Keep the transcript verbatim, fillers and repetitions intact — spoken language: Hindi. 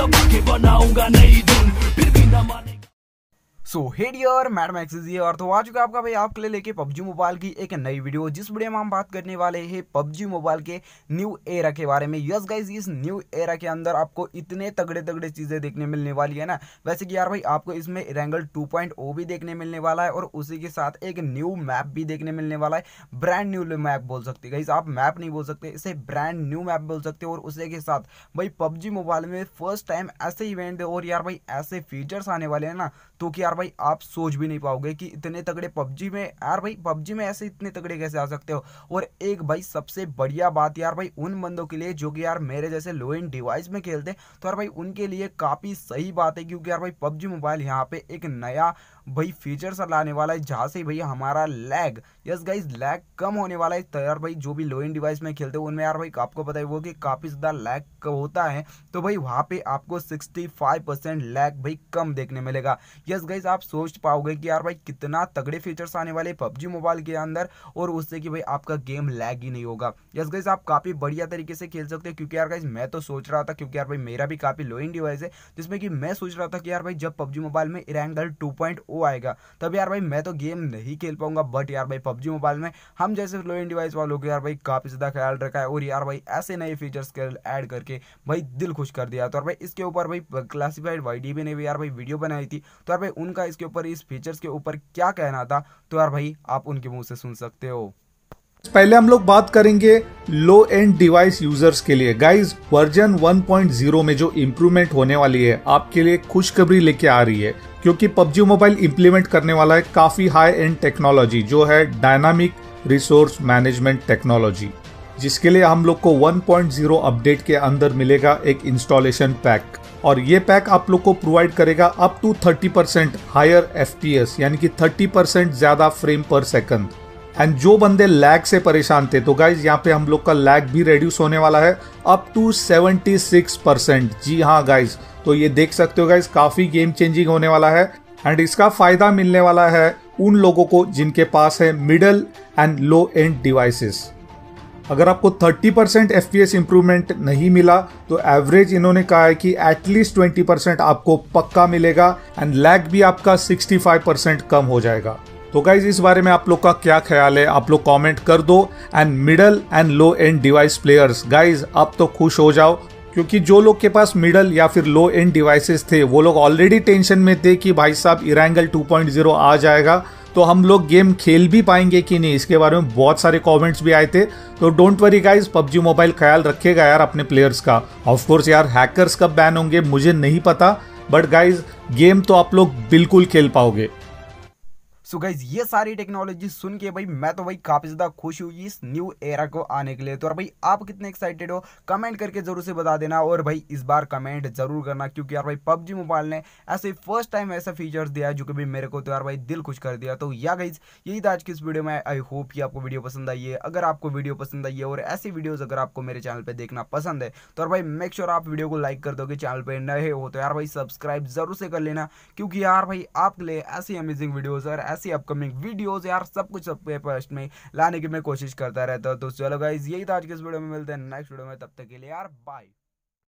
बनाऊंगा नई धुन फिर भी ना माने। So hey dear, Mad Max ये और तो आ चुका है आपका भाई आपके लिए लेके पबजी मोबाइल की एक नई वीडियो, जिस वीडियो में हम बात करने वाले हैं पबजी मोबाइल के न्यू एरा के बारे में। यस गाइज, इस न्यू एरा के अंदर आपको इतने तगड़े तगड़े चीज़ें देखने मिलने वाली है ना। वैसे कि यार भाई आपको इसमें एरेंगल टू पॉइंट ओ भी देखने मिलने वाला है और उसी के साथ एक न्यू मैप भी देखने मिलने वाला है। ब्रांड न्यू मैप बोल सकते गाइज, आप मैप नहीं बोल सकते, इसे ब्रांड न्यू मैप बोल सकते हो। और उसी के साथ भाई पबजी मोबाइल में फर्स्ट टाइम ऐसे इवेंट और यार भाई ऐसे फीचर्स आने वाले हैं ना, तो कि भाई आप सोच भी नहीं पाओगे कि इतने तगड़े पबजी में यार भाई पबजी में ऐसे इतने तगड़े कैसे आ सकते हो। और एक भाई सबसे बढ़िया बात यार भाई उन बंदों के लिए जो कि यार मेरे जैसे लो एंड डिवाइस में खेलते हैं, तो यार भाई उनके लिए काफ़ी सही बात है, क्योंकि यार भाई पबजी मोबाइल यहाँ पे एक नया भाई फीचर्स लाने वाला है, जहाँ से भैया हमारा लैग, यस गाइज लैग कम होने वाला है। तो यार भाई जो भी लो एंड डिवाइस में खेलते हो उनमें यार भाई आपको पता है वो कि काफ़ी ज़्यादा लैग होता है, तो भाई वहाँ पे आपको सिक्सटी फाइव परसेंट लैग भाई कम देखने मिलेगा। यस गाइज आप सोच पाओगे कि यार भाई कितना तगड़े फीचर्स आने वाले पबजी मोबाइल के अंदर, और उससे कि भाई आपका गेम लैग ही नहीं होगा। यस गाइज आप काफ़ी बढ़िया तरीके से खेल सकते हो, क्योंकि यार गाइज मैं तो सोच रहा था, क्योंकि यार भाई मेरा भी काफ़ी लो एंड डिवाइस है, जिसमें कि मैं सोच रहा था कि यार भाई जब पबजी मोबाइल में एरेंगल टू पॉइंट वो आएगा तब यार भाई मैं तो गेम नहीं खेल पाऊंगा। बट यार भाई पबजी मोबाइल में हम जैसे लो एंड डिवाइस वालों को यार भाई काफ़ी ज़्यादा ख्याल रखा है, और यार भाई ऐसे नए फीचर्स ऐड करके भाई दिल खुश कर दिया। तो यार भाई इसके ऊपर भाई क्लासिफाइड वाईडीबी ने भी यार भाई वीडियो बनाई थी, तो यार भाई उनका इसके ऊपर इस फीचर्स के ऊपर क्या कहना था, तो यार भाई आप उनके मुँह से सुन सकते हो। पहले हम लोग बात करेंगे लो एंड डिवाइस यूजर्स के लिए। Guys version one point zero में जो इम्प्रूवमेंट होने वाली है आपके लिए खुशखबरी लेके आ रही है, क्योंकि पबजी मोबाइल इम्प्लीमेंट करने वाला है काफ़ी हाई एंड टेक्नोलॉजी जो है डायनामिक रिसोर्स मैनेजमेंट टेक्नोलॉजी, जिसके लिए हम लोग को वन पॉइंट ज़ीरो अपडेट के अंदर मिलेगा एक इंस्टॉलेशन पैक, और ये पैक आप लोग को प्रोवाइड करेगा up to thirty percent higher F P S यानी कि थर्टी परसेंट ज़्यादा फ्रेम पर सेकंड। एंड जो बंदे लैग से परेशान थे, तो गाइज यहाँ पे हम लोग का लैग भी रिड्यूस होने वाला है up to seventy six percent. जी हाँ गाइज, तो ये देख सकते हो गाइज काफ़ी गेम चेंजिंग होने वाला है, एंड इसका फ़ायदा मिलने वाला है उन लोगों को जिनके पास है middle end low end devices. अगर आपको thirty percent F P S improvement नहीं मिला तो एवरेज इन्होंने कहा है कि एटलीस्ट ट्वेंटी परसेंट आपको पक्का मिलेगा, एंड लैग भी आपका सिक्सटी फाइव परसेंट कम हो जाएगा। तो गाइज इस बारे में आप लोग का क्या ख्याल है, आप लोग कमेंट कर दो। And middle end low end device players, guys आप तो खुश हो जाओ, क्योंकि जो लोग के पास मिडल या फिर लो एंड डिवाइसेस थे वो लोग ऑलरेडी टेंशन में थे कि भाई साहब एरेंगल टू पॉइंट ज़ीरो आ जाएगा तो हम लोग गेम खेल भी पाएंगे कि नहीं, इसके बारे में बहुत सारे कमेंट्स भी आए थे। तो don't worry guys, PUBG mobile ख्याल रखेगा यार अपने प्लेयर्स का। ऑफकोर्स यार हैकर्स कब बैन होंगे मुझे नहीं पता, बट गाइज गेम तो आप लोग बिल्कुल खेल पाओगे। सो गाइज ये सारी टेक्नोलॉजी सुन के भाई मैं तो भाई काफ़ी ज़्यादा खुश हुई इस न्यू एरा को आने के लिए। तो और भाई आप कितने एक्साइटेड हो कमेंट करके ज़रूर से बता देना, और भाई इस बार कमेंट ज़रूर करना, क्योंकि यार भाई पबजी मोबाइल ने ऐसे फर्स्ट टाइम ऐसा फीचर्स दिया है जो कि भाई मेरे को तो यार भाई दिल खुश कर दिया। तो या गाइज यही था आज की इस वीडियो में, आई होप कि आपको वीडियो पसंद आई है। अगर आपको वीडियो पसंद आई है और ऐसी वीडियोज़ अगर आपको मेरे चैनल पर देखना पसंद है तो यार भाई मेक श्योर आप वीडियो को लाइक कर दोगे, चैनल पर नए हो तो यार भाई सब्सक्राइब ज़रूर से कर लेना, क्योंकि यार भाई आपके लिए ऐसी अमेजिंग वीडियोज़ और ऐसी अपकमिंग वीडियोस यार सब कुछ सबके फर्स्ट में लाने की मैं कोशिश करता रहता हूँ। तो चलो गाइज यही था आज के इस वीडियो में, मिलते हैं नेक्स्ट वीडियो में, तब तक के लिए यार बाय।